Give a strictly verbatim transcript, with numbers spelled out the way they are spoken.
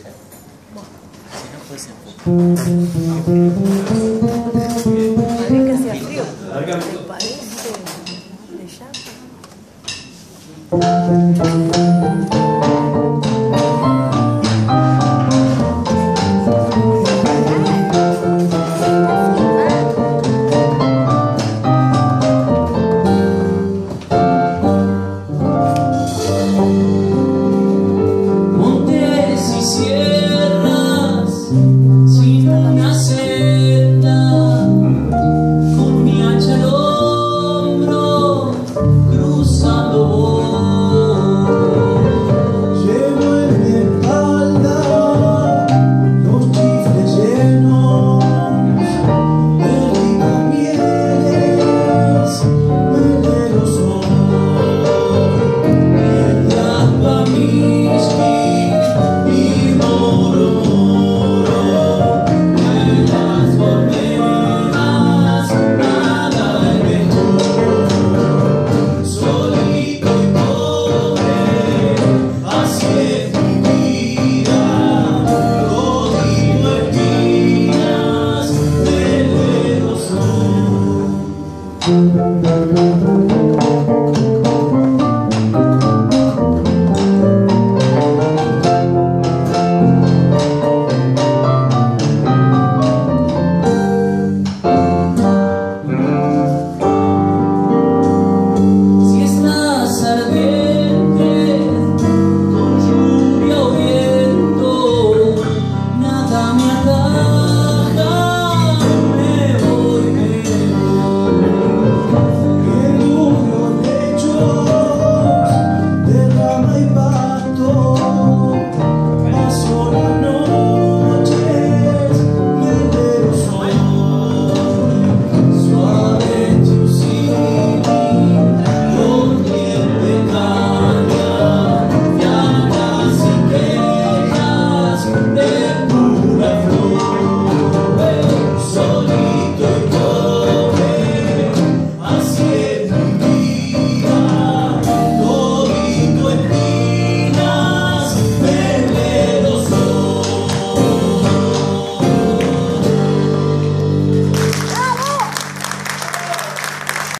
Si no fuese poco. Que hacia arriba. ¿Te parece? ¿Te llama?